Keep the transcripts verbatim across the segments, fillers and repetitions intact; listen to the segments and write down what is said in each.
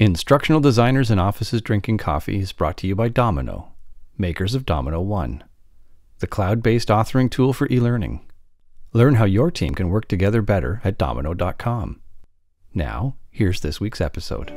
Instructional Designers in Offices Drinking Coffee is brought to you by Domino, makers of Domino One, the cloud-based authoring tool for e-learning. Learn how your team can work together better at domino dot com. Now, here's this week's episode.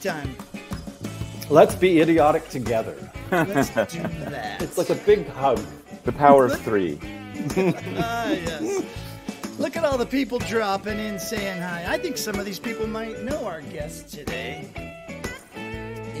Time. Let's be idiotic together. Let's do that. It's like a big hug. The power of three. Ah, yes. Look at all the people dropping in saying hi. I think some of these people might know our guest today.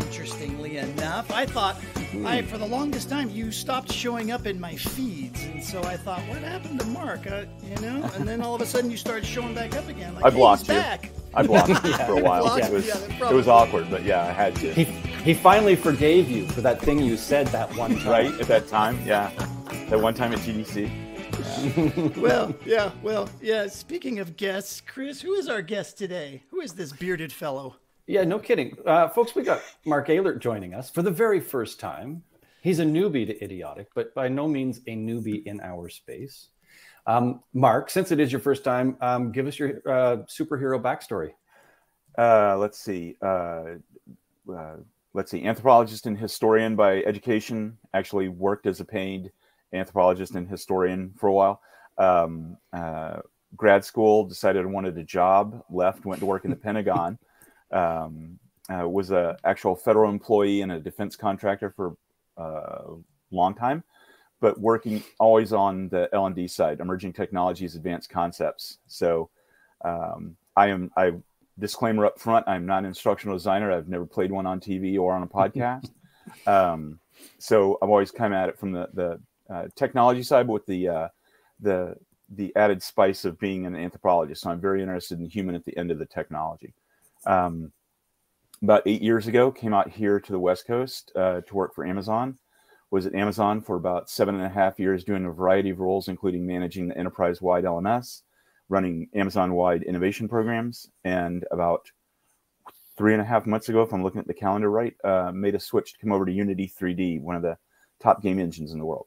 Interestingly enough, I thought, mm. I for the longest time, you stopped showing up in my feeds. And so I thought, what happened to Mark? Uh, you know? And then all of a sudden you started showing back up again. Like, I blocked hey, he's you. Back. I blocked you for a while. Yeah, it was, yeah, it was awkward, but yeah, I had to. He, he finally forgave you for that thing you said that one time. Right, at that time, yeah. That one time at T D C. Yeah. Well, yeah, well, yeah. Speaking of guests, Chris, who is our guest today? Who is this bearded fellow? Yeah, no kidding. Uh, folks, we got Mark Oehlert joining us for the very first time. He's a newbie to idiotic, but by no means a newbie in our space. Um, Mark, since it is your first time, um, give us your uh, superhero backstory. Uh, let's see. Uh, uh, let's see. Anthropologist and historian by education. Actually worked as a paid anthropologist and historian for a while. Um, uh, grad school, decided I wanted a job, left, went to work in the Pentagon. Um, uh, was an actual federal employee and a defense contractor for uh, a long time. But working always on the L and D side, emerging technologies, advanced concepts. So um, I am, I disclaimer up front, I'm not an instructional designer. I've never played one on T V or on a podcast. um, so I've always come at it from the, the uh, technology side, but with the, uh, the, the added spice of being an anthropologist. So I'm very interested in human at the end of the technology. Um, about eight years ago, came out here to the West Coast uh, to work for Amazon. Was at Amazon for about seven and a half years doing a variety of roles, including managing the enterprise-wide L M S, running Amazon-wide innovation programs, and about three and a half months ago, if I'm looking at the calendar right, uh, made a switch to come over to Unity three D, one of the top game engines in the world.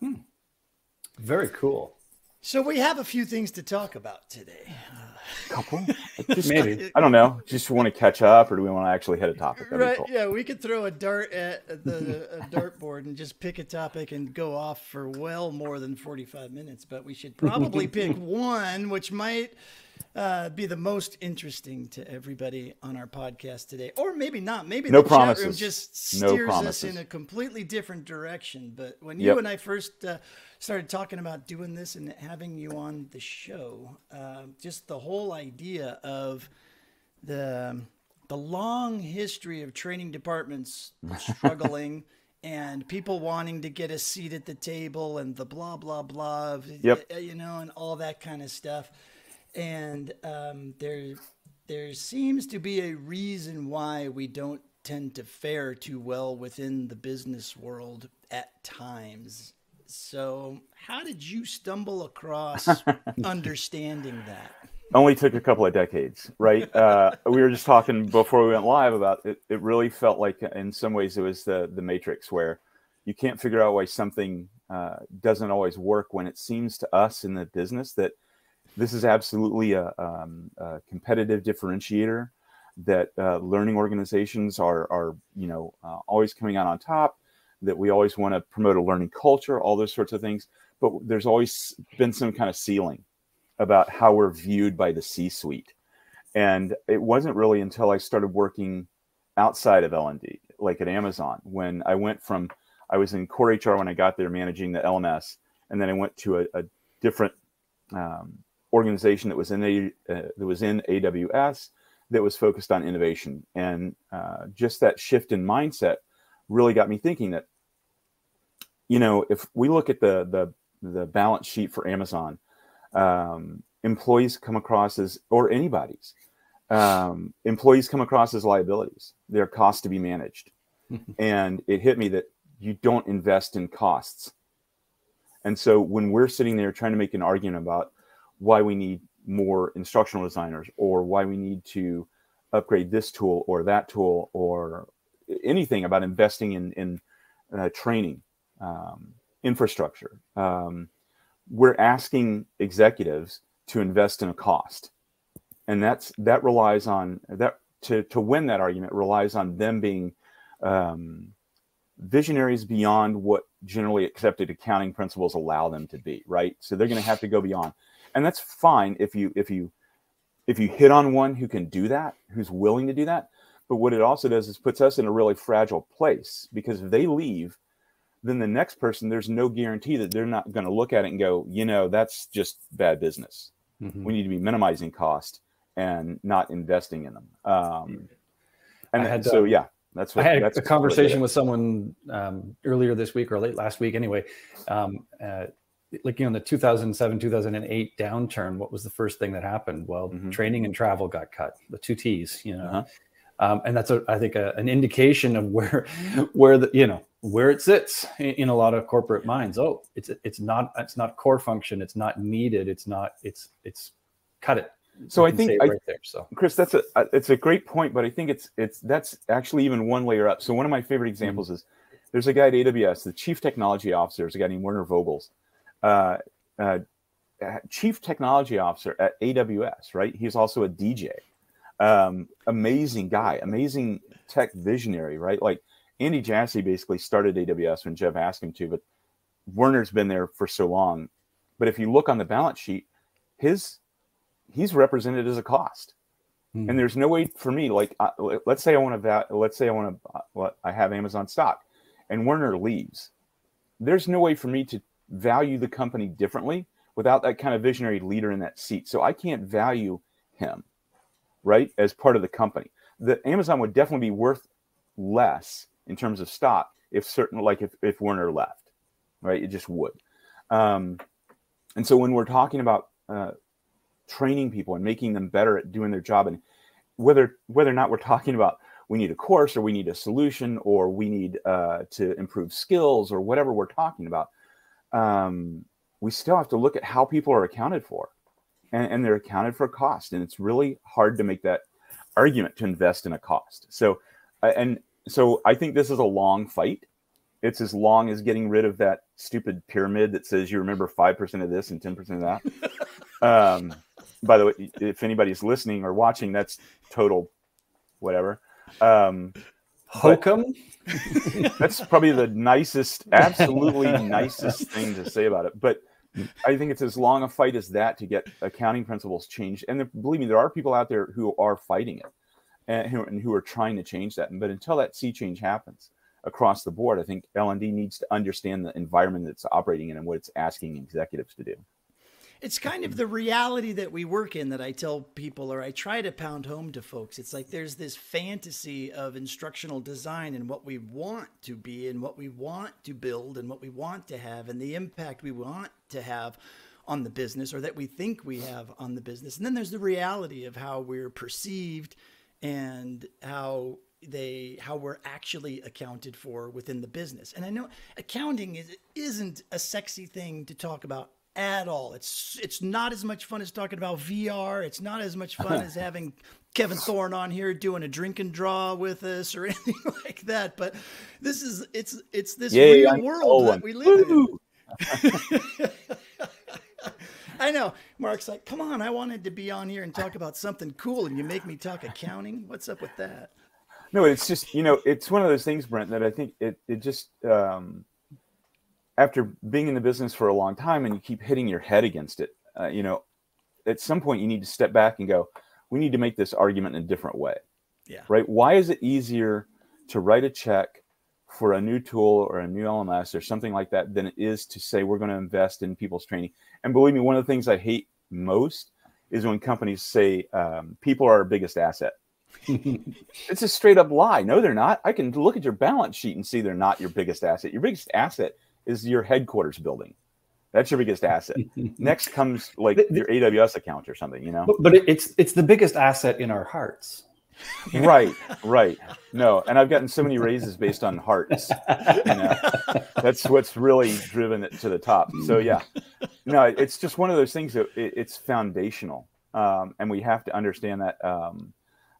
Hmm. Very cool. So we have a few things to talk about today. Couple? Just, Maybe. I don't know. Just want to catch up, or do we want to actually hit a topic? That'd right. Cool. Yeah, we could throw a dart at the a dartboard and just pick a topic and go off for well more than forty-five minutes. But we should probably pick one, which might uh, be the most interesting to everybody on our podcast today, or maybe not. Maybe no the promises. Chat room just steers no us in a completely different direction. But when you yep. and I first uh, started talking about doing this and having you on the show, uh, just the whole idea of the the long history of training departments struggling and people wanting to get a seat at the table and the blah blah blah of, yep. you know, and all that kind of stuff. And um, there, there seems to be a reason why we don't tend to fare too well within the business world at times. So how did you stumble across understanding that? Only took a couple of decades, right? Uh, we were just talking before we went live about it. It really felt like in some ways it was the, the Matrix, where you can't figure out why something uh, doesn't always work when it seems to us in the business that this is absolutely a, um, a competitive differentiator, that uh, learning organizations are, are you know, uh, always coming out on top, that we always want to promote a learning culture, all those sorts of things. But there's always been some kind of ceiling about how we're viewed by the C-suite. And it wasn't really until I started working outside of L and D, like at Amazon, when I went from, I was in core H R when I got there managing the L M S, and then I went to a, a different um, organization that was in a, uh, that was in A W S that was focused on innovation. And uh, just that shift in mindset really got me thinking that, you know, if we look at the, the, the balance sheet for Amazon, um, employees come across as, or anybody's, um, employees come across as liabilities. They're costs to be managed. And it hit me that you don't invest in costs. And so when we're sitting there trying to make an argument about why we need more instructional designers, or why we need to upgrade this tool or that tool, or anything about investing in, in uh, training, um, infrastructure, um, we're asking executives to invest in a cost. And that's, that relies on that to, to win that argument relies on them being um, visionaries beyond what generally accepted accounting principles allow them to be, right? So they're going to have to go beyond. And that's fine if you, if you, if you hit on one who can do that, who's willing to do that. But what it also does is puts us in a really fragile place, because if they leave, then the next person, there's no guarantee that they're not going to look at it and go, you know, that's just bad business. Mm-hmm. We need to be minimizing cost and not investing in them. Um, and had, so, uh, yeah, that's what I had that's a conversation with someone um, earlier this week, or late last week anyway. Um, uh, like, you know, in the two thousand seven, two thousand eight downturn, what was the first thing that happened? Well, mm-hmm. training and travel got cut, the two T's, you know. Uh-huh. Um, and that's, a, I think, a, an indication of where, where the, you know, where it sits in, in a lot of corporate minds. Oh, it's it's not it's not core function. It's not needed. It's not it's it's cut it. So I think I, right there. So Chris, that's a it's a great point, but I think it's it's that's actually even one layer up. So one of my favorite examples mm-hmm. is there's a guy at A W S, the chief technology officer, is a guy named Werner Vogels, uh, uh, chief technology officer at A W S. Right, he's also a D J. Um, amazing guy, amazing tech visionary, right? Like Andy Jassy basically started A W S when Jeff asked him to, but Werner's been there for so long. But if you look on the balance sheet, his he's represented as a cost, hmm. and there's no way for me. Like, I, let's say I want to, let's say I want to, I have Amazon stock, and Werner leaves. There's no way for me to value the company differently without that kind of visionary leader in that seat. So I can't value him. Right, as part of the company, the Amazon would definitely be worth less in terms of stock if certain, like if, if Werner left, right? It just would. Um, and so when we're talking about uh, training people and making them better at doing their job, and whether whether or not we're talking about we need a course or we need a solution or we need uh, to improve skills or whatever we're talking about, um, we still have to look at how people are accounted for. And, and they're accounted for cost. And it's really hard to make that argument to invest in a cost. So, and so I think this is a long fight. It's as long as getting rid of that stupid pyramid that says you remember five percent of this and ten percent of that. um, by the way, if anybody's listening or watching, that's total whatever. Um, Hokum? That's probably the nicest, absolutely nicest thing to say about it. But I think it's as long a fight as that to get accounting principles changed. And there, believe me, there are people out there who are fighting it and who, and who are trying to change that. But until that sea change happens across the board, I think L and D needs to understand the environment that's operating in and what it's asking executives to do. It's kind of the reality that we work in that I tell people, or I try to pound home to folks. It's like there's this fantasy of instructional design and what we want to be and what we want to build and what we want to have and the impact we want to have on the business, or that we think we have on the business. And then there's the reality of how we're perceived and how they how we're actually accounted for within the business. And I know accounting is, isn't a sexy thing to talk about at all. It's it's not as much fun as talking about V R. It's not as much fun as having Kevin Thorne on here doing a drink and draw with us or anything like that. But this is it's it's this Yay, real I'm world that we live Woo! In. I know. Mark's like, come on, I wanted to be on here and talk about something cool, and you make me talk accounting. What's up with that? No, it's just, you know, it's one of those things, Brent, that I think it it just um after being in the business for a long time and you keep hitting your head against it, uh, you know, at some point you need to step back and go, we need to make this argument in a different way. Yeah. Right. Why is it easier to write a check for a new tool or a new L M S or something like that than it is to say, we're going to invest in people's training? And believe me, one of the things I hate most is when companies say um, people are our biggest asset. It's a straight up lie. No, they're not. I can look at your balance sheet and see they're not your biggest asset. Your biggest asset is your headquarters building, That's your biggest asset. Next comes like your A W S account or something, you know. But, but it's it's the biggest asset in our hearts. Right, right. No, and I've gotten so many raises based on hearts. You know? That's what's really driven it to the top. So yeah, no, it's just one of those things that it, it's foundational, um, and we have to understand that um,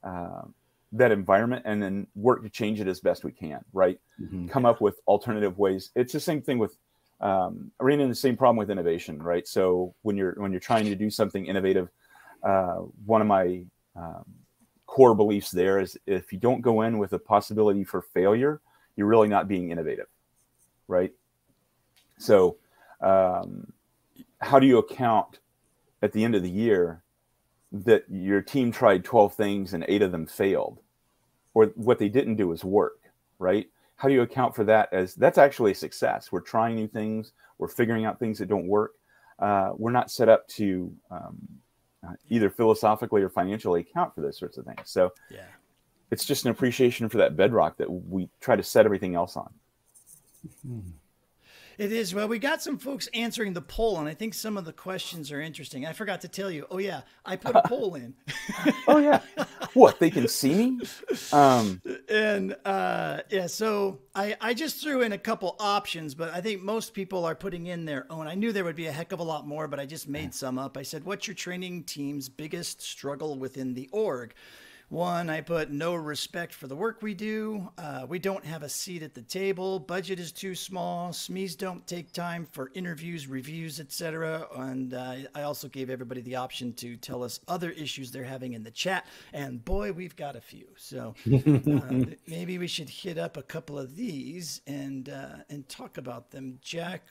uh, that environment, and then work to change it as best we can. Right, mm-hmm. Come up with alternative ways. It's the same thing with. Um, I ran into the same problem with innovation, right? So when you're when you're trying to do something innovative, uh, one of my um, core beliefs there is if you don't go in with a possibility for failure, you're really not being innovative, right? So um, how do you account at the end of the year that your team tried twelve things and eight of them failed, or what they didn't do is work, right? How do you account for that as that's actually a success? We're trying new things. We're figuring out things that don't work. Uh, we're not set up to um, uh, either philosophically or financially account for those sorts of things. So yeah. It's just an appreciation for that bedrock that we try to set everything else on. Mm-hmm. It is. Well, we got some folks answering the poll, and I think some of the questions are interesting. I forgot to tell you. Oh, yeah. I put a poll in. Oh, yeah. What? They can see me? Um, and, uh, yeah, so I, I just threw in a couple options, but I think most people are putting in their own. I knew there would be a heck of a lot more, but I just made some up. I said, what's your training team's biggest struggle within the org? One, I put no respect for the work we do. Uh, we don't have a seat at the table. Budget is too small. S M Es don't take time for interviews, reviews, et cetera. And uh, I also gave everybody the option to tell us other issues they're having in the chat. And boy, we've got a few. So uh, maybe we should hit up a couple of these and uh, and talk about them. Jack.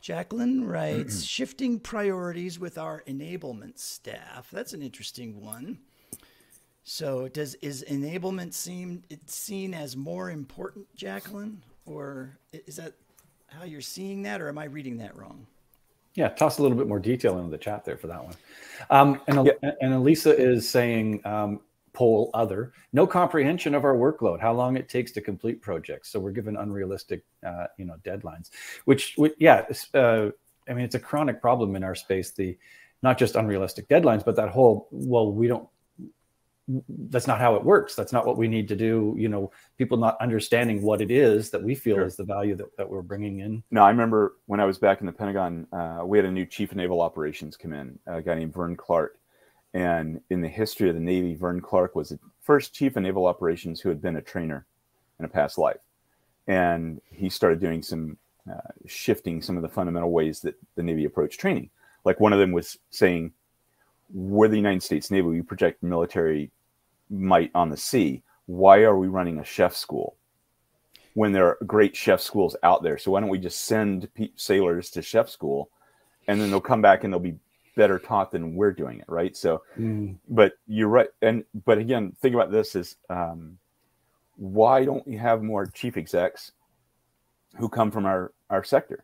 Jacqueline writes, shifting priorities with our enablement staff. That's an interesting one. So does is enablement seem it's seen as more important, Jacqueline, or is that how you're seeing that, or am I reading that wrong? Yeah, toss a little bit more detail into the chat there for that one. Um, and yeah. and Elisa is saying um, poll other no comprehension of our workload, how long it takes to complete projects. So we're given unrealistic, uh, you know, deadlines. Which, which yeah, uh, I mean it's a chronic problem in our space. The not just unrealistic deadlines, but that whole well we don't. That's not how it works. That's not what we need to do. You know, people not understanding what it is that we feel sure. is the value that, that we're bringing in. No, I remember when I was back in the Pentagon, uh, we had a new chief of naval operations come in, a guy named Vern Clark. And in the history of the Navy, Vern Clark was the first chief of naval operations who had been a trainer in a past life. And he started doing some uh, shifting some of the fundamental ways that the Navy approached training. Like one of them was saying, we're the United States Navy, we project military might on the sea. Why are we running a chef school when there are great chef schools out there? So why don't we just send sailors to chef school, and then they'll come back and they'll be better taught than we're doing it, right? So, mm. But you're right. And, but again, think about this is um, why don't we have more chief execs who come from our, our sector?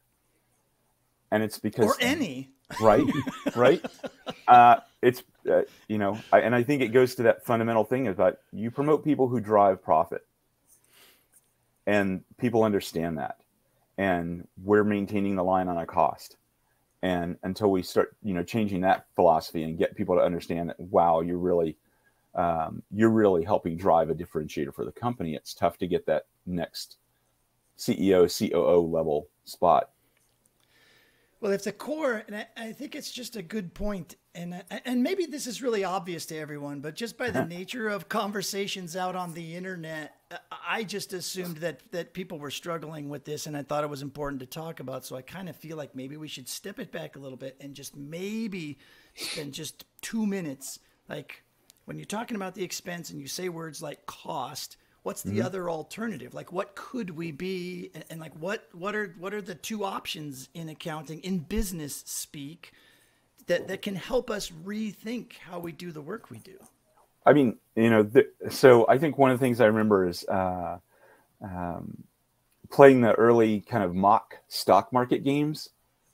And it's because- Or any. Right, right. Uh, it's, uh, you know, I, and I think it goes to that fundamental thing about you promote people who drive profit. And people understand that. And we're maintaining the line on a cost. And until we start, you know, changing that philosophy and get people to understand that, wow, you're really, um, you're really helping drive a differentiator for the company. It's tough to get that next C E O, C O O level spot. Well, if the core, and I, I think it's just a good point, and and maybe this is really obvious to everyone, but just by the nature of conversations out on the internet, I just assumed that that people were struggling with this, and I thought it was important to talk about. So I kind of feel like maybe we should step it back a little bit and just maybe spend just two minutes. Like when you're talking about the expense and you say words like cost, what's the mm-hmm. other alternative? Like, what could we be? And, and like, what, what are, what are the two options in accounting, in business speak, that, that can help us rethink how we do the work we do? I mean, you know, the, so I think one of the things I remember is uh, um, playing the early kind of mock stock market games,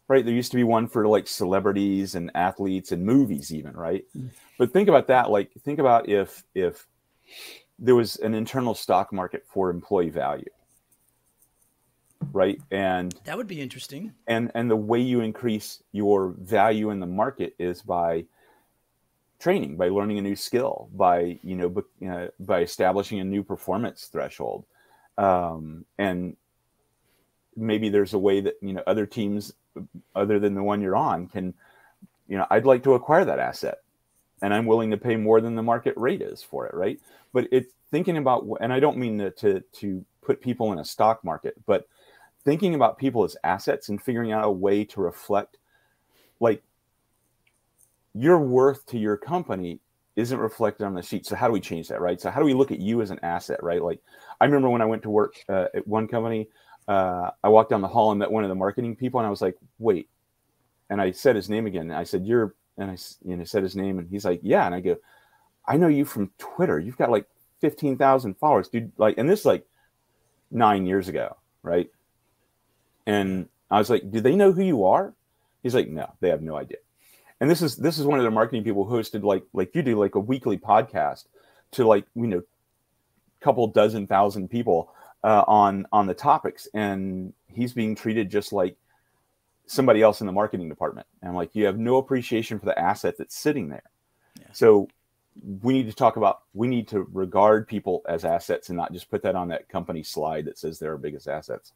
right? There used to be one for like celebrities and athletes and movies even, right? Mm-hmm. But think about that. Like, think about if, if, there was an internal stock market for employee value. right? And that would be interesting. And and the way you increase your value in the market is by training, by learning a new skill, by you know, you know by establishing a new performance threshold, um, and maybe there's a way that you know other teams, other than the one you're on, can you know I'd like to acquire that asset, and I'm willing to pay more than the market rate is for it, right? But it's thinking about, and I don't mean to to, to put people in a stock market, but thinking about people as assets and figuring out a way to reflect, like, your worth to your company isn't reflected on the sheet. So how do we change that, right? So how do we look at you as an asset, right? Like, I remember when I went to work uh, at one company, uh, I walked down the hall and met one of the marketing people, and I was like, wait. And I said his name again. And I said, you're, and I you know, said his name, and he's like, yeah. And I go, I know you from Twitter. You've got like fifteen thousand followers, dude. Like, and this is like nine years ago, right? And I was like, do they know who you are? He's like, no, they have no idea. And this is this is one of the marketing people who hosted, like like you do, like a weekly podcast to like you know, couple dozen thousand people uh, on on the topics, and he's being treated just like somebody else in the marketing department. And I'm like, you have no appreciation for the asset that's sitting there. Yeah. So we need to talk about we need to regard people as assets and not just put that on that company slide that says they're our biggest assets.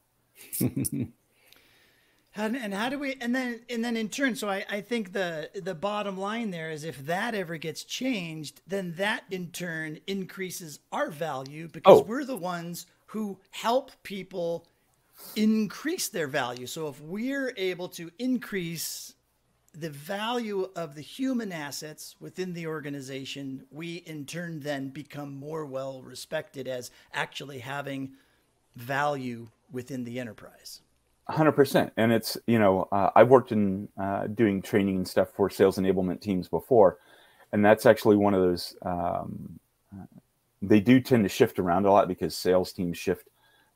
And, and how do we, and then, and then in turn, so I, I think the, the bottom line there is if that ever gets changed, then that in turn increases our value because oh. we're the ones who help people increase their value. So if we're able to increase the value of the human assets within the organization, we in turn then become more well respected as actually having value within the enterprise. one hundred percent. And it's, you know, uh, I've worked in uh, doing training and stuff for sales enablement teams before. And that's actually one of those, um, they do tend to shift around a lot because sales teams shift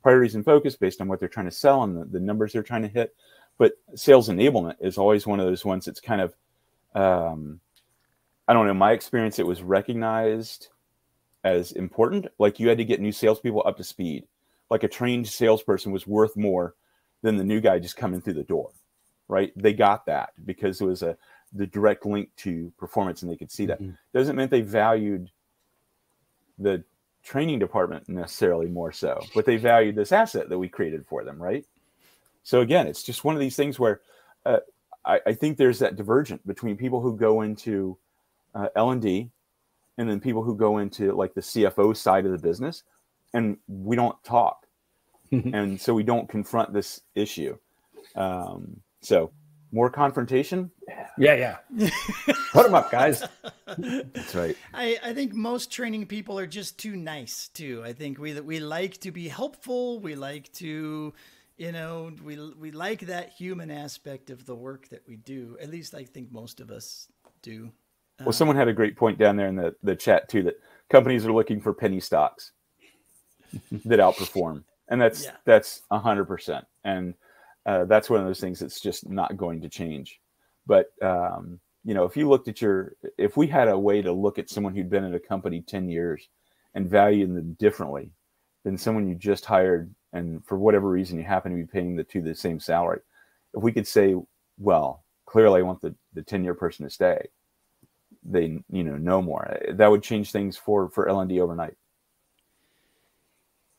priorities and focus based on what they're trying to sell and the, the numbers they're trying to hit. But sales enablement is always one of those ones that's kind of, um, I don't know, my experience, it was recognized as important. Like you had to get new salespeople up to speed. Like a trained salesperson was worth more than the new guy just coming through the door, right? They got that because it was a the direct link to performance, and they could see that. Mm-hmm. Doesn't mean they valued the training department necessarily more so, but they valued this asset that we created for them, right? So again, it's just one of these things where uh, I, I think there's that divergence between people who go into uh, L and D and then people who go into like the C F O side of the business, and we don't talk. And so we don't confront this issue. Um, so more confrontation. Yeah, yeah. Put them up, guys. That's right. I, I think most training people are just too nice too. I think we we like to be helpful. We like to, you know, we we like that human aspect of the work that we do. At least I think most of us do. Well, um, someone had a great point down there in the, the chat too, that companies are looking for penny stocks that outperform. And that's, yeah. that's a hundred percent. And, uh, that's one of those things that's just not going to change. But, um, you know, if you looked at your, if we had a way to look at someone who'd been at a company ten years and valued them differently than someone you just hired, and for whatever reason, you happen to be paying the two the same salary. If we could say, well, clearly I want the, the ten year person to stay, they, you know, know more, that would change things for, for L and D overnight.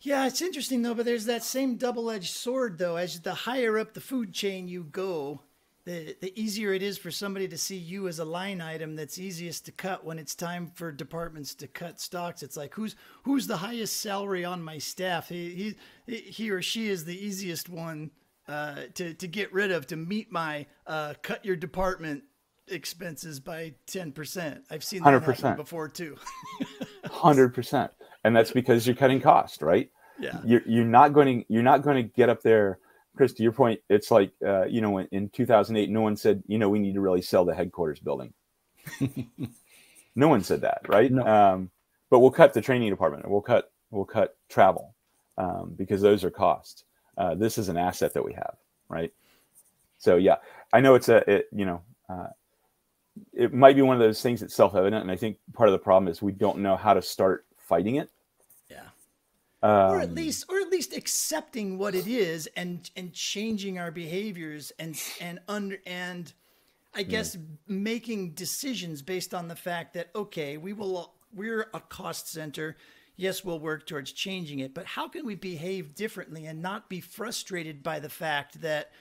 Yeah, it's interesting though, but there's that same double-edged sword though. As the higher up the food chain you go, the, the easier it is for somebody to see you as a line item that's easiest to cut when it's time for departments to cut stocks. It's like, who's who's the highest salary on my staff? He, he, he or she is the easiest one uh, to, to get rid of, to meet my uh, cut your department expenses by ten percent. I've seen that happen before too. one hundred percent. And that's because you're cutting cost, right? Yeah. You're, you're not going to, you're not going to get up there, Chris, to your point. It's like, uh, you know, in, in two thousand eight, no one said, you know, we need to really sell the headquarters building. No one said that, right? No. Um, but we'll cut the training department. We'll cut, we'll cut travel um, because those are costs. Uh, this is an asset that we have, right? So yeah, I know it's a, it, you know, uh, it might be one of those things that's self-evident. And I think part of the problem is we don't know how to start fighting it. Yeah. Um, or at least, or at least accepting what it is, and and changing our behaviors, and and under and I guess mm. making decisions based on the fact that, okay, we will we're a cost center. Yes, we'll work towards changing it, but how can we behave differently and not be frustrated by the fact that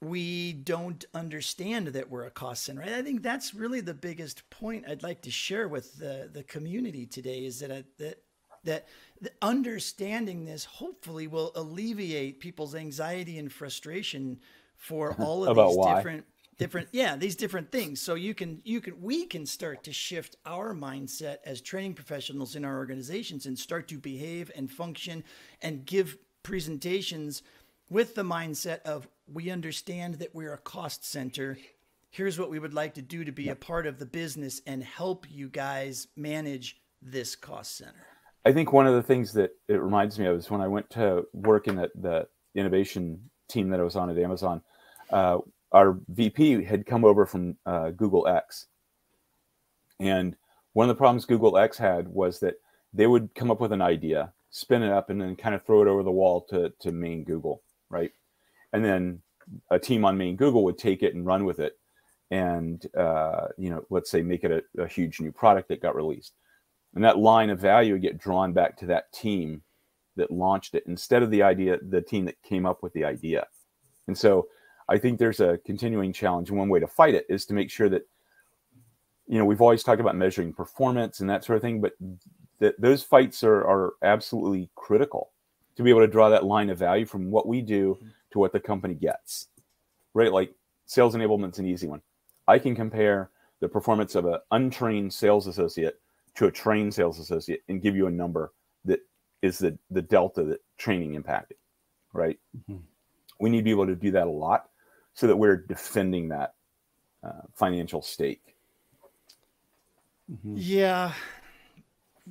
we don't understand that we're a cost center? I think that's really the biggest point I'd like to share with the, the community today, is that I, that that the understanding this hopefully will alleviate people's anxiety and frustration for all of About these why? different different yeah these different things. So you can you can we can start to shift our mindset as training professionals in our organizations and start to behave and function and give presentations with the mindset of, we understand that we're a cost center. Here's what we would like to do to be yep. a part of the business and help you guys manage this cost center. I think one of the things that it reminds me of is when I went to work in the, the innovation team that I was on at Amazon, uh, our V P had come over from uh, Google X. And one of the problems Google X had was that they would come up with an idea, spin it up, and then kind of throw it over the wall to, to main Google, right? And then a team on main Google would take it and run with it and, uh, you know, let's say make it a, a huge new product that got released. And that line of value would get drawn back to that team that launched it instead of the idea, the team that came up with the idea. And so I think there's a continuing challenge. One way to fight it is to make sure that, you know, we've always talked about measuring performance and that sort of thing, but th those fights are, are absolutely critical to be able to draw that line of value from what we do to what the company gets, right? Like sales enablement's an easy one. I can compare the performance of an untrained sales associate to a trained sales associate and give you a number that is the, the delta that training impacted, right? Mm-hmm. We need to be able to do that a lot so that we're defending that uh, financial stake. Mm-hmm. Yeah.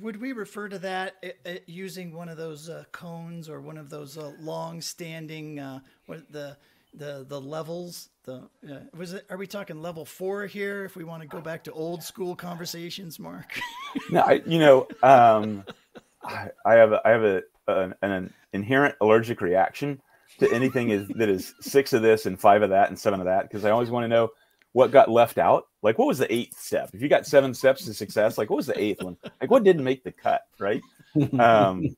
Would we refer to that it, it, using one of those uh, cones or one of those uh, long-standing uh, what the the the levels? The uh, was it? Are we talking level four here? If we want to go back to old school conversations, Mark. No, I, you know, um, I, I have a, I have a an, an inherent allergic reaction to anything is that is six of this and five of that and seven of that, because I always want to know what got left out. Like, what was the eighth step? If you got seven steps to success, like, what was the eighth one? Like, what didn't make the cut, right? Um,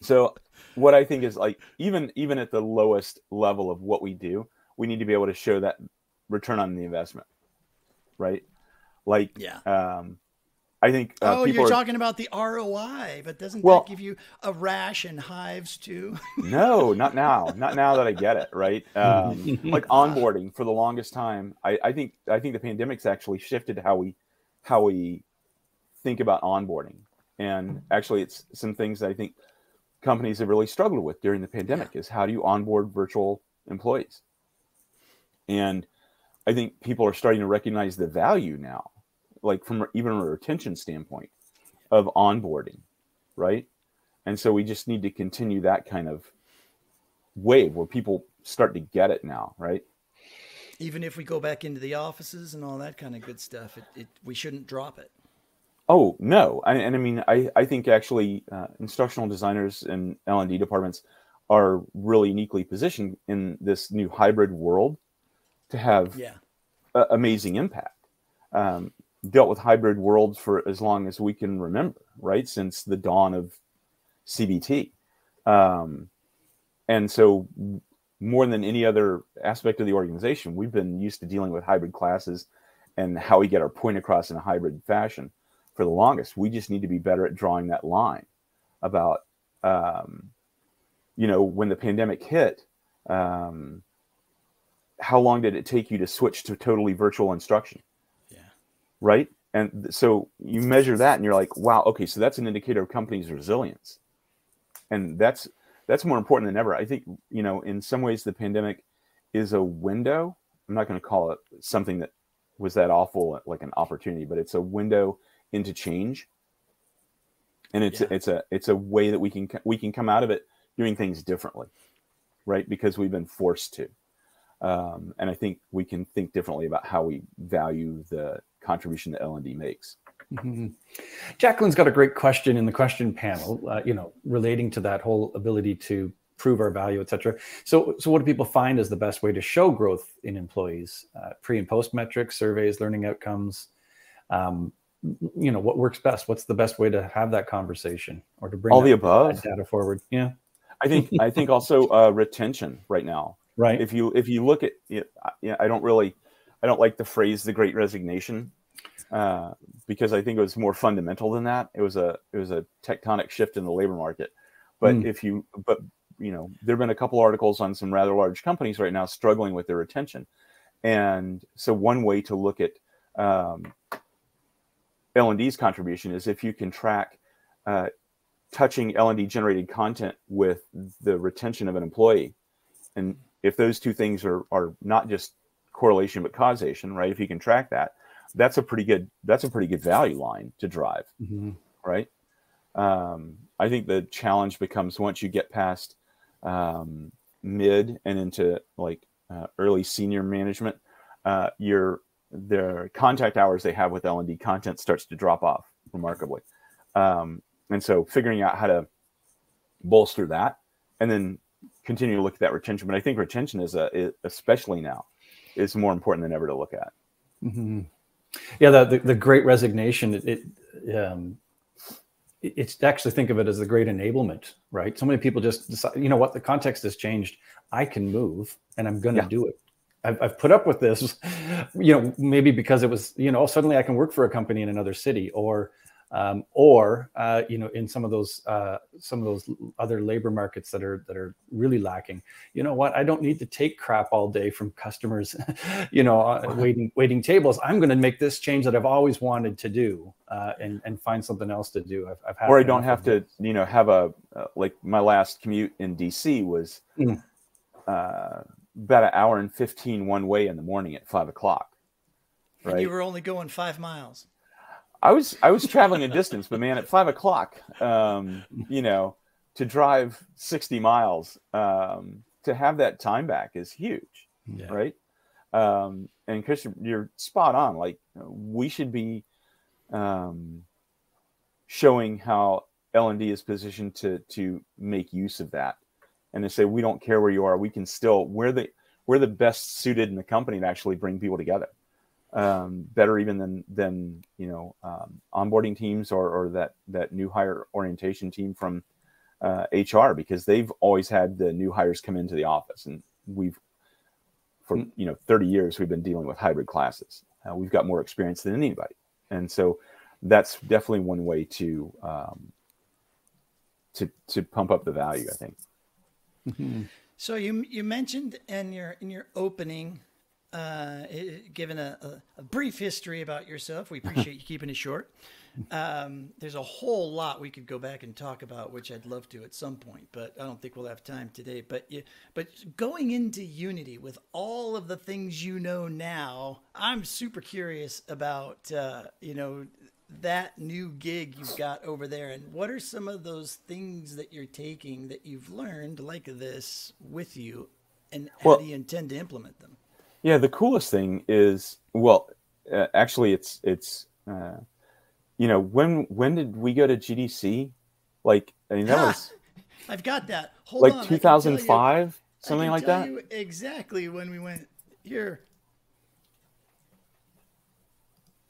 so what I think is, like, even, even at the lowest level of what we do, we need to be able to show that return on the investment, right? Like, yeah. um, I think uh, oh, people you're are... talking about the R O I, but doesn't well, that give you a rash and hives too? No, not now. Not now that I get it, right? Um, like onboarding for the longest time. I, I think I think the pandemic's actually shifted how we how we think about onboarding. And actually, it's some things that I think companies have really struggled with during the pandemic yeah. is, how do you onboard virtual employees? And I think people are starting to recognize the value now, like from even a retention standpoint of onboarding, right? And so we just need to continue that kind of wave where people start to get it now, right? Even if we go back into the offices and all that kind of good stuff, it, it, we shouldn't drop it. Oh, no. I, and I mean, I, I think actually uh, instructional designers and L and D departments are really uniquely positioned in this new hybrid world to have yeah. a, amazing impact. Um, dealt with hybrid worlds for as long as we can remember, right? Since the dawn of C B T. Um, and so more than any other aspect of the organization, we've been used to dealing with hybrid classes and how we get our point across in a hybrid fashion for the longest. We just need to be better at drawing that line about, um, you know, when the pandemic hit, um, how long did it take you to switch to totally virtual instruction? Right. And so you measure that and you're like, wow, okay, so that's an indicator of companies' resilience. And that's, that's more important than ever. I think, you know, in some ways the pandemic is a window. I'm not going to call it something that was that awful, like an opportunity, but it's a window into change. And it's, yeah. it's a, it's a way that we can, we can come out of it doing things differently, right? Because we've been forced to. Um, and I think we can think differently about how we value the contribution that L and D makes. Mm-hmm. Jacqueline's got a great question in the question panel, uh, you know, relating to that whole ability to prove our value, et cetera. So, so what do people find is the best way to show growth in employees? Uh, pre and post metrics, surveys, learning outcomes, um, you know, what works best? What's the best way to have that conversation or to bring all the above data forward? Yeah, I think I think also uh, retention right now. Right. If you if you look at, you know, I don't really, I don't like the phrase the Great Resignation, uh, because I think it was more fundamental than that. It was a it was a tectonic shift in the labor market. But mm. if you but you know, there've been a couple articles on some rather large companies right now struggling with their retention, and so one way to look at um, L and D's contribution is if you can track uh, touching L and D generated content with the retention of an employee. And if those two things are, are not just correlation, but causation, right? If you can track that, that's a pretty good, that's a pretty good value line to drive. Mm-hmm. Right. Um, I think the challenge becomes once you get past um, mid and into like uh, early senior management, uh, you're, their contact hours they have with L and D content starts to drop off remarkably. Um, and so figuring out how to bolster that and then continue to look at that retention. But I think retention is, a, is especially now, is more important than ever to look at. Mm-hmm. Yeah, the, the, the Great Resignation, it, it um, it's actually, think of it as the Great Enablement, right? So many people just decide, you know what, the context has changed. I can move and I'm going to yeah. do it. I've, I've put up with this, you know, maybe because it was, you know, suddenly I can work for a company in another city, or, um, or uh, you know, in some of those, uh, some of those other labor markets that are that are really lacking. You know what? I don't need to take crap all day from customers, you know, uh, waiting waiting tables. I'm going to make this change that I've always wanted to do, uh, and and find something else to do. I've, I've had or I don't have to, you know, have a uh, like my last commute in D C was. Mm. Uh, about an hour and fifteen one way in the morning at five o'clock. Right. And you were only going five miles. I was, I was traveling a distance, but man, at five o'clock, um, you know, to drive sixty miles, um, to have that time back is huge. Yeah. Right. Um, and Chris, you're spot on. Like we should be, um, showing how L and D is positioned to, to make use of that. And they say, we don't care where you are. We can still, we're the, we're the best suited in the company to actually bring people together. Um, better even than, than, you know, um, onboarding teams or, or that, that new hire orientation team from uh, H R, because they've always had the new hires come into the office. And we've, for, you know, thirty years, we've been dealing with hybrid classes. Uh, we've got more experience than anybody. And so that's definitely one way to, um, to, to pump up the value, I think. So you you mentioned in your in your opening, uh, given a, a, a brief history about yourself. We appreciate you keeping it short. Um, there's a whole lot we could go back and talk about, which I'd love to at some point, but I don't think we'll have time today. But you, but going into Unity with all of the things you know now, I'm super curious about uh, you know. that new gig you've got over there, and what are some of those things that you're taking that you've learned like this with you, and how well, do you intend to implement them? Yeah, the coolest thing is, well, uh, actually it's, it's, uh, you know, when, when did we go to G D C? Like, I mean, that ah, was, I've got that. Hold like on, two thousand five, you, something like that. Exactly. When we went here.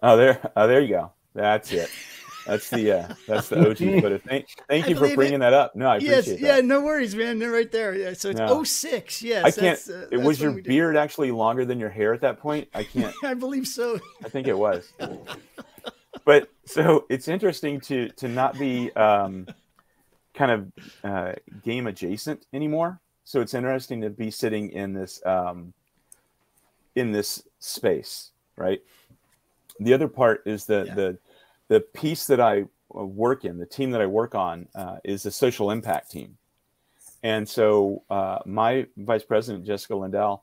Oh, there, oh, there you go. That's it. That's the uh, that's the O G. But thank thank you for bringing it. that up. No, I yes, appreciate that. Yeah, no worries, man. They're right there. Yeah, so it's no. oh six. Yes, I can't. That's, uh, it that's was your beard actually longer than your hair at that point? I can't. I believe so. I think it was. But so it's interesting to to not be um, kind of uh, game adjacent anymore. So it's interesting to be sitting in this um, in this space, right? The other part is the yeah. the the piece that I work in, the team that I work on uh, is the social impact team. And so uh, my vice president, Jessica Lindell,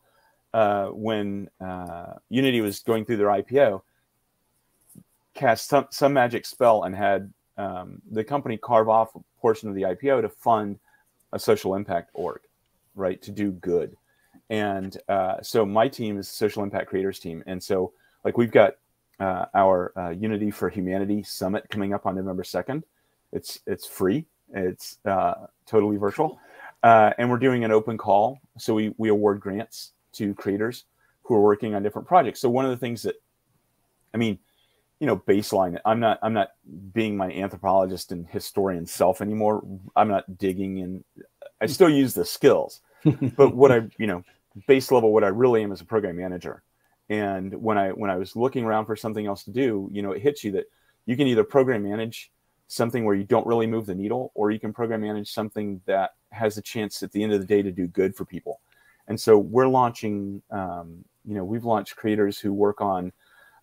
uh, when uh, Unity was going through their I P O, cast some, some magic spell and had um, the company carve off a portion of the I P O to fund a social impact org, right, to do good. And uh, so my team is the social impact creators team. And so like we've got uh, our uh, Unity for Humanity Summit coming up on November second. It's, it's free. It's uh, totally virtual. Uh, and we're doing an open call. So we, we award grants to creators who are working on different projects. So one of the things that, I mean, you know, baseline, I'm not, I'm not being my anthropologist and historian self anymore. I'm not digging in. I still use the skills, but what I, you know, base level, what I really am is a program manager. And when I, when I was looking around for something else to do, you know, it hits you that you can either program manage something where you don't really move the needle, or you can program manage something that has a chance at the end of the day to do good for people. And so we're launching, um, you know, we've launched creators who work on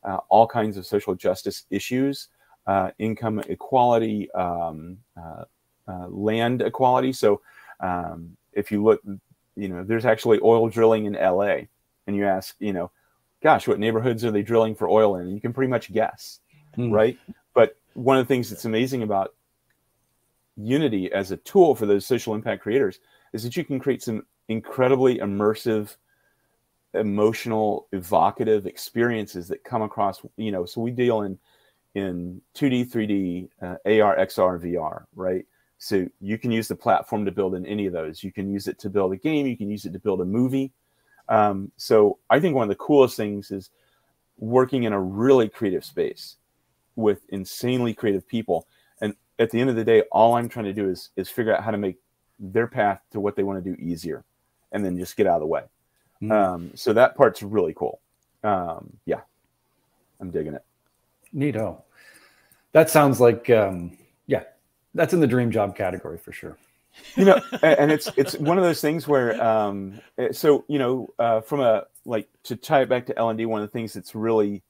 Uh, all kinds of social justice issues, uh, income equality, um, uh, uh, land equality. So um, if you look, you know, there's actually oil drilling in L A, and you ask, you know, gosh, what neighborhoods are they drilling for oil in? And you can pretty much guess, mm. right? But one of the things that's amazing about Unity as a tool for those social impact creators is that you can create some incredibly immersive, emotional, evocative experiences that come across, you know, so we deal in, in two D, three D, uh, A R, X R, V R, right? So you can use the platform to build in any of those. You can use it to build a game. You can use it to build a movie. Um, so I think one of the coolest things is working in a really creative space with insanely creative people. And at the end of the day, all I'm trying to do is, is figure out how to make their path to what they want to do easier, and then just get out of the way. Um, so that part's really cool. Um, yeah, I'm digging it. Neato. That sounds like, um, yeah, that's in the dream job category for sure. You know, and it's, it's one of those things where, um, so, you know, uh, from a, like to tie it back to L and D, one of the things that's really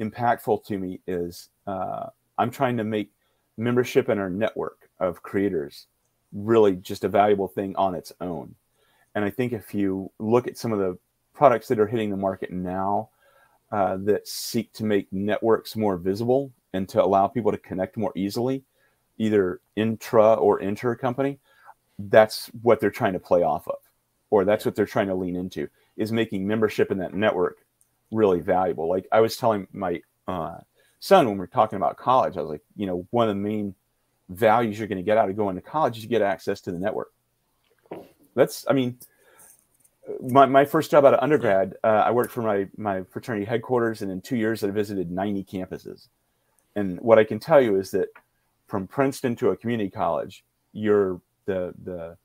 impactful to me is, uh, I'm trying to make membership in our network of creators really just a valuable thing on its own. And I think if you look at some of the products that are hitting the market now uh, that seek to make networks more visible and to allow people to connect more easily, either intra or inter company, that's what they're trying to play off of, or that's what they're trying to lean into, is making membership in that network really valuable. Like I was telling my uh, son when we were talking about college, I was like, you know, one of the main values you're going to get out of going to college is you get access to the network. That's, I mean, my, my first job out of undergrad, uh, I worked for my, my fraternity headquarters, and in two years I visited ninety campuses. And what I can tell you is that from Princeton to a community college, you're the, the,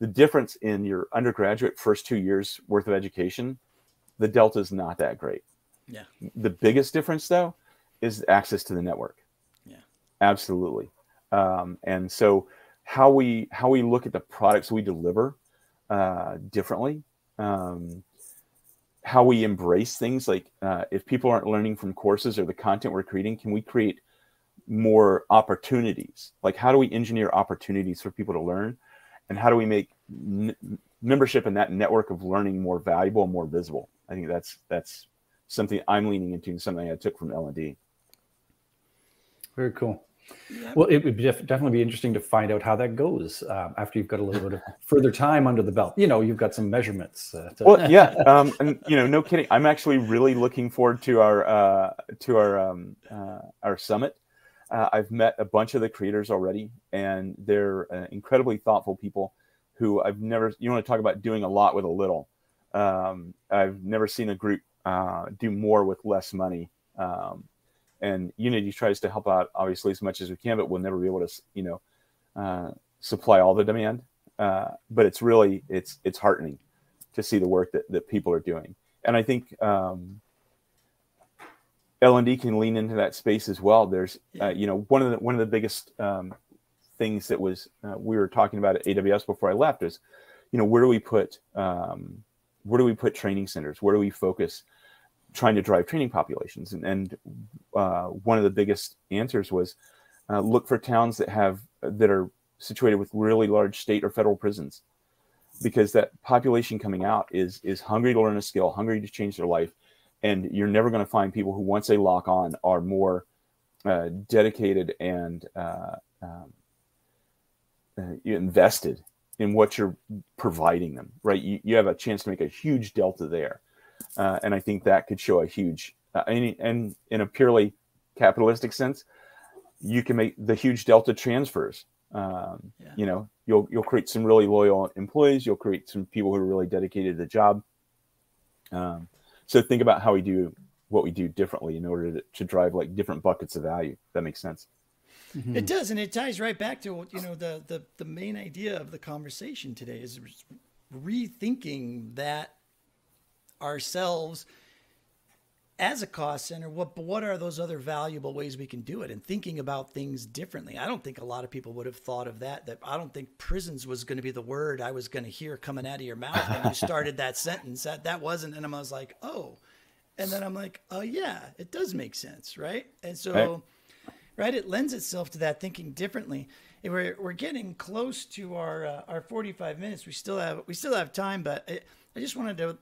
the difference in your undergraduate first two years worth of education, the delta is not that great. Yeah. The biggest difference though is access to the network. Yeah, absolutely. Um, and so, how we how we look at the products we deliver uh, differently, um, how we embrace things like uh, if people aren't learning from courses or the content we're creating, can we create more opportunities? Like how do we engineer opportunities for people to learn, and how do we make n membership in that network of learning more valuable and more visible? I think that's that's something I'm leaning into, and something I took from L and D. Very cool. Yeah. Well, it would def definitely be interesting to find out how that goes uh, after you've got a little bit of further time under the belt. You know, you've got some measurements. Uh, to well, yeah, um, and you know, no kidding. I'm actually really looking forward to our uh, to our um, uh, our summit. Uh, I've met a bunch of the creators already, and they're uh, incredibly thoughtful people who I've never. You want to talk about doing a lot with a little? Um, I've never seen a group uh, do more with less money. Um, And Unity tries to help out, obviously, as much as we can, but we'll never be able to, you know, uh, supply all the demand. Uh, but it's really, it's it's heartening to see the work that, that people are doing. And I think um, L and D can lean into that space as well. There's, uh, you know, one of the, one of the biggest um, things that was, uh, we were talking about at A W S before I left is, you know, where do we put, um, where do we put training centers? Where do we focus trying to drive training populations? And, and uh, one of the biggest answers was uh, look for towns that have that are situated with really large state or federal prisons, because that population coming out is is hungry to learn a skill, hungry to change their life. And you're never going to find people who, once they lock on, are more uh, dedicated and uh, um, invested in what you're providing them, right? You, you have a chance to make a huge delta there. Uh, and I think that could show a huge uh, and, and in a purely capitalistic sense, you can make the huge delta transfers. Um, yeah. You know, you'll you'll create some really loyal employees. You'll create some people who are really dedicated to the job. Um, so think about how we do what we do differently in order to, to drive like different buckets of value. If that makes sense. Mm-hmm. It does, and it ties right back to you know the the the main idea of the conversation today is rethinking that ourselves as a cost center. What what are those other valuable ways we can do it, and thinking about things differently? I don't think a lot of people would have thought of that. That I don't think prisons was going to be the word I was going to hear coming out of your mouth when you started that sentence. That that wasn't, and I was like, oh, and then I'm like, oh yeah, it does make sense, right? And so. Right. Right, it lends itself to that thinking differently. And we're we're getting close to our uh, our forty-five minutes. We still have we still have time, but I, I just wanted to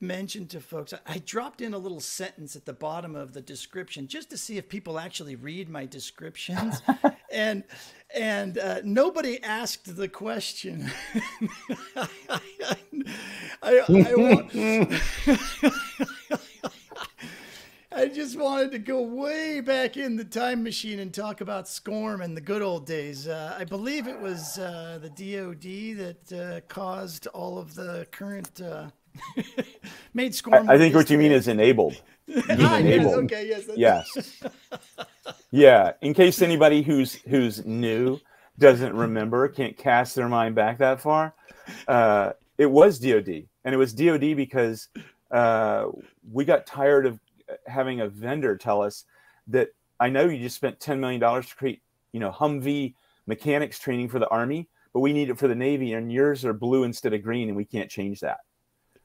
mention to folks. I, I dropped in a little sentence at the bottom of the description just to see if people actually read my descriptions, and and uh, nobody asked the question. I, I, I want. I just wanted to go way back in the time machine and talk about SCORM and the good old days. Uh, I believe it was uh, the D O D that uh, caused all of the current, uh, made SCORM. I, I think what you mean is enabled. You ah, enabled. Yes, okay, yes. That's yes. Yeah, in case anybody who's, who's new doesn't remember, can't cast their mind back that far, uh, it was D O D. And it was D O D because uh, we got tired of having a vendor tell us that, I know you just spent ten million dollars to create, you know, Humvee mechanics training for the Army, but we need it for the Navy, and yours are blue instead of green, and we can't change that,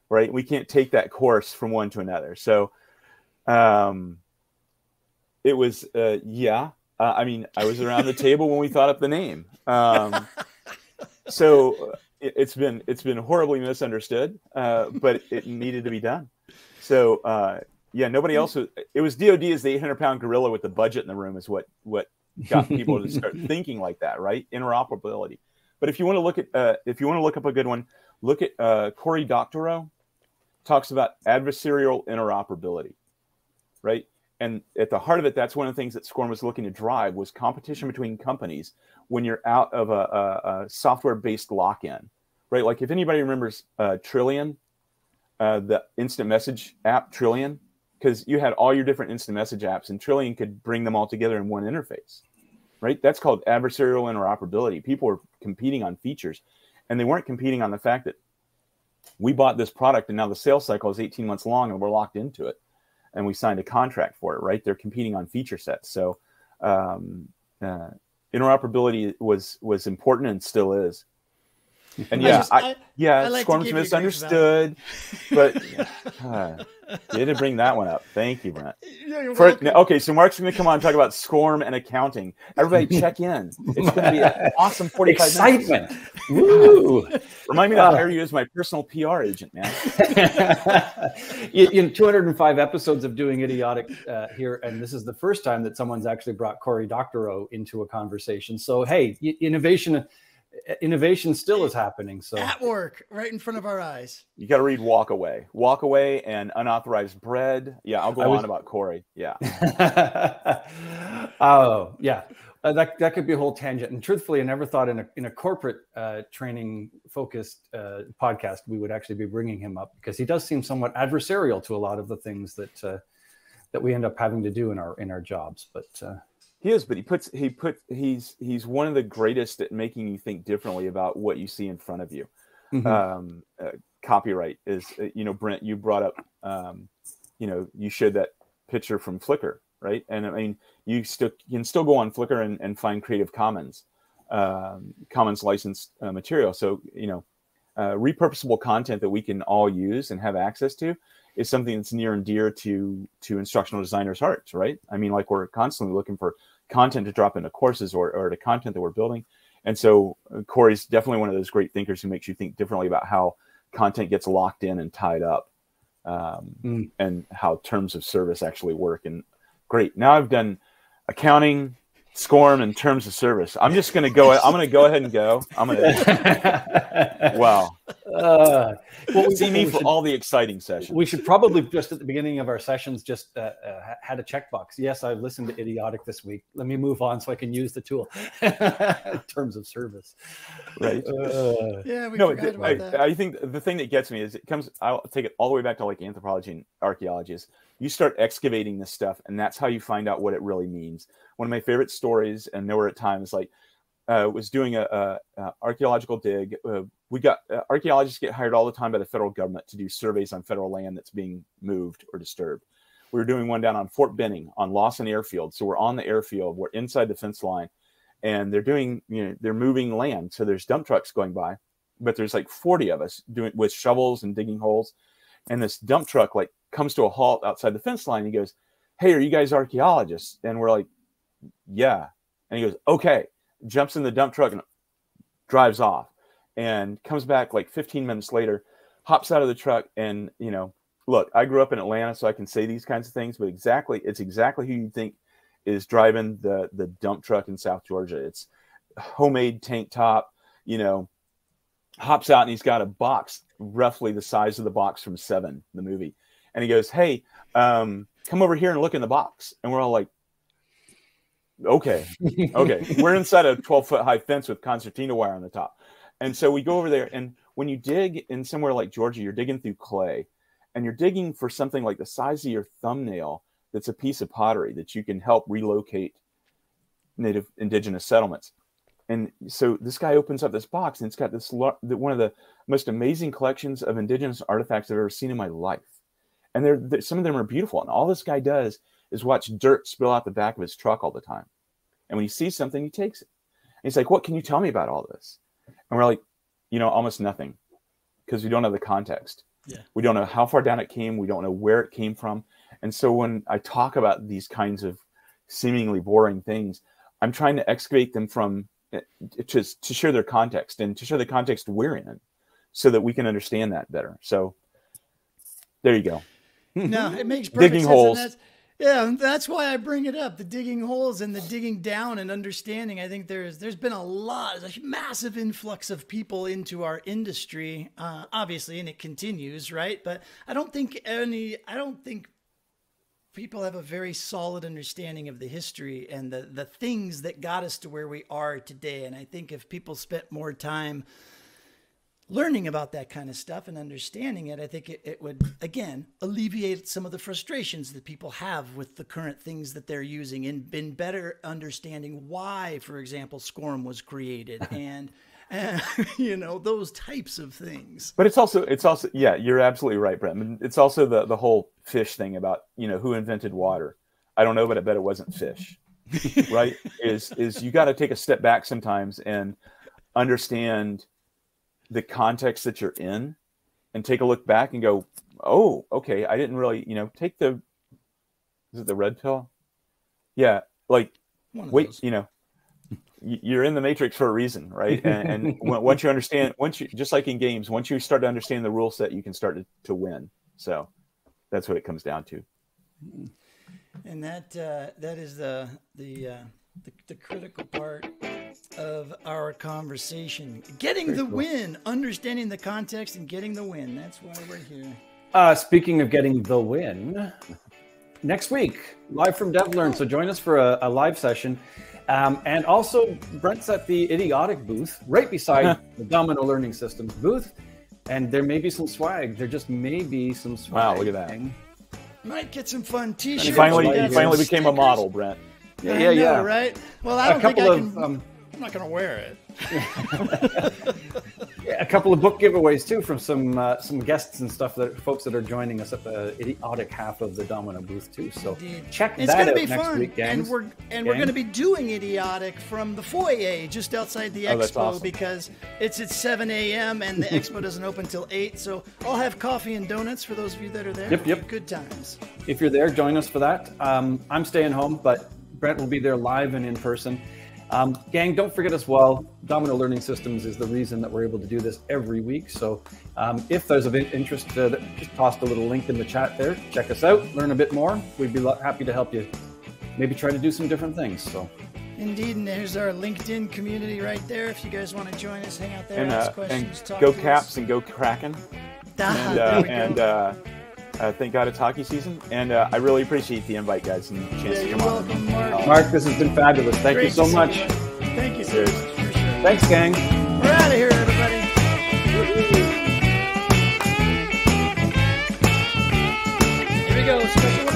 right? We can't take that course from one to another. So um, it was, uh, yeah, uh, I mean, I was around the table when we thought up the name. Um, so it, it's been, it's been horribly misunderstood, uh, but it needed to be done. So, uh, yeah, nobody else. Was, it was D O D as the eight hundred pound gorilla with the budget in the room is what what got people to start thinking like that, right? Interoperability. But if you want to look at uh, if you want to look up a good one, look at uh, Corey Doctorow talks about adversarial interoperability, right? And at the heart of it, that's one of the things that SCORM was looking to drive was competition between companies when you're out of a, a, a software-based lock-in, right? Like if anybody remembers uh, Trillian, uh, the instant message app, Trillian. Because you had all your different instant message apps, and Trillian could bring them all together in one interface, right? That's called adversarial interoperability. People were competing on features, and they weren't competing on the fact that we bought this product, and now the sales cycle is eighteen months long, and we're locked into it, and we signed a contract for it, right? They're competing on feature sets. So um, uh, interoperability was was important and still is. And yeah, I just, I, I, yeah, I like SCORM's misunderstood, but uh, you didn't bring that one up. Thank you, Brent. Yeah, For, now, okay, so Mark's going to come on and talk about SCORM and accounting. Everybody check in. It's going to be an awesome forty-five Excitement. Minutes. Woo. Remind me to hire you as my personal P R agent, man. In two hundred five episodes of doing Idiotic uh, here, and this is the first time that someone's actually brought Corey Doctorow into a conversation. So, hey, innovation... Innovation still is happening. So at work, right in front of our eyes. You got to read Walk Away, Walk Away, and Unauthorized Bread. Yeah, I'll go I was... on about Corey. Yeah. Oh, yeah. Uh, that that could be a whole tangent. And truthfully, I never thought in a in a corporate uh, training focused uh, podcast we would actually be bringing him up, because he does seem somewhat adversarial to a lot of the things that uh, that we end up having to do in our in our jobs, but. Uh, He is, but he puts he put he's he's one of the greatest at making you think differently about what you see in front of you. Mm-hmm. Um, uh, copyright is, you know, Brent, you brought up, um, you know, you showed that picture from Flickr, right? And I mean, you still you can still go on Flickr and, and find Creative Commons, um, Commons licensed uh, material. So you know, uh, repurposable content that we can all use and have access to is something that's near and dear to to instructional designers' hearts, right? I mean, like we're constantly looking for content to drop into courses or, or the content that we're building. And so Corey's definitely one of those great thinkers who makes you think differently about how content gets locked in and tied up, um, mm. and how terms of service actually work. And great. Now I've done accounting, SCORM, and terms of service. I'm just going to go, I'm going to go ahead and go. I'm going to, wow. Uh, well, we, See me we for should, all the exciting sessions. We should probably just at the beginning of our sessions just uh, uh, had a checkbox. Yes, I've listened to Idiotic this week. Let me move on so I can use the tool in terms of service. Right. Uh, yeah, we no, forgot about I, that. I think the thing that gets me is it comes, I'll take it all the way back to like anthropology and archaeology is you start excavating this stuff and that's how you find out what it really means. One of my favorite stories, and there were at times like, Uh, was doing a, a, a archaeological dig. Uh, we got uh, archaeologists get hired all the time by the federal government to do surveys on federal land that's being moved or disturbed. We were doing one down on Fort Benning on Lawson Airfield. So we're on the airfield, we're inside the fence line, and they're doing, you know, they're moving land. So there's dump trucks going by, but there's like forty of us doing with shovels and digging holes. And this dump truck like comes to a halt outside the fence line. He goes, "Hey, are you guys archaeologists?" And we're like, "Yeah." And he goes, "Okay." Jumps in the dump truck and drives off, and comes back like fifteen minutes later, hops out of the truck. And, you know, look, I grew up in Atlanta, so I can say these kinds of things, but exactly, it's exactly who you think is driving the, the dump truck in South Georgia. It's homemade tank top, you know, hops out and he's got a box roughly the size of the box from Seven, the movie. And he goes, "Hey, um, come over here and look in the box." And we're all like, okay, okay. We're inside a twelve foot high fence with concertina wire on the top. And so we go over there, and when you dig in somewhere like Georgia, you're digging through clay, and you're digging for something like the size of your thumbnail that's a piece of pottery that you can help relocate native indigenous settlements. And so this guy opens up this box, and it's got this one of the most amazing collections of indigenous artifacts I've ever seen in my life. And they're, they're, some of them are beautiful. And all this guy does is watch dirt spill out the back of his truck all the time. And when he sees something, he takes it. And he's like, "What can you tell me about all this?" And we're like, you know, almost nothing, because we don't know the context. Yeah. We don't know how far down it came. We don't know where it came from. And so when I talk about these kinds of seemingly boring things, I'm trying to excavate them from to, to share their context and to share the context we're in so that we can understand that better. So there you go. No, it makes perfect digging sense holes. Yeah, that's why I bring it up. The digging holes and the digging down and understanding. I think there's there's been a lot, a massive influx of people into our industry, uh, obviously, and it continues, right? But I don't think any, I don't think people have a very solid understanding of the history and the the things that got us to where we are today. And I think if people spent more time learning about that kind of stuff and understanding it, I think it, it would, again, alleviate some of the frustrations that people have with the current things that they're using, and been better understanding why, for example, SCORM was created and, and, you know, those types of things. But it's also, it's also, yeah, you're absolutely right, Brent. I mean, it's also the, the whole fish thing about, you know, who invented water. I don't know, but I bet it wasn't fish, right? Is, is you got to take a step back sometimes and understand the context that you're in and take a look back and go, "Oh, okay. I didn't really, you know, take the, is it the red pill?" Yeah. Like, wait, those. You know, you're in the matrix for a reason. Right. And, and once you understand, once you, just like in games, once you start to understand the rule set, you can start to, to win. So that's what it comes down to. And that, uh, that is the, the, uh, the, the critical part of our conversation, getting Very the cool. win, understanding the context and getting the win. That's why we're here. Uh, speaking of getting the win, next week, live from DevLearn. So join us for a, a live session. Um, and also Brent's at the Idiotic booth right beside the Domino Learning Systems booth. And there may be some swag. There just may be some swag. Wow, look at that. Thing. Might get some fun t-shirts. You finally, you finally became a model, Brent. Yeah, yeah, know, yeah. Right? Well, I don't think I can... Of, um, I'm not going to wear it. Yeah, a couple of book giveaways too from some uh, some guests and stuff, that folks that are joining us at the Idiotic half of the Domino booth too. So Indeed. check it's that gonna out be next fun. week, guys. And we're and Gang. we're going to be doing Idiotic from the foyer just outside the oh, expo awesome. because it's at seven A M and the expo doesn't open till eight. So I'll have coffee and donuts for those of you that are there. Yep, yep. Good times. If you're there, join us for that. Um, I'm staying home, but Brent will be there live and in person. Um, gang, don't forget as well, Domino Learning Systems is the reason that we're able to do this every week. So um, if there's of interest, uh, just toss a little link in the chat there. Check us out, learn a bit more. We'd be happy to help you maybe try to do some different things. So Indeed, and there's our LinkedIn community right there. If you guys want to join us, hang out there, and, ask uh, questions, and talk go to Caps us. And go Kraken. Ah, and uh, and uh, uh, thank God it's hockey season. And uh, I really appreciate the invite, guys, and the chance yeah, to come on. Welcome, Mark. Mark, this has been fabulous. Thank Great you so much. You. Thank you so much. For sure. Thanks, gang. We're out of here, everybody. Here we go. Special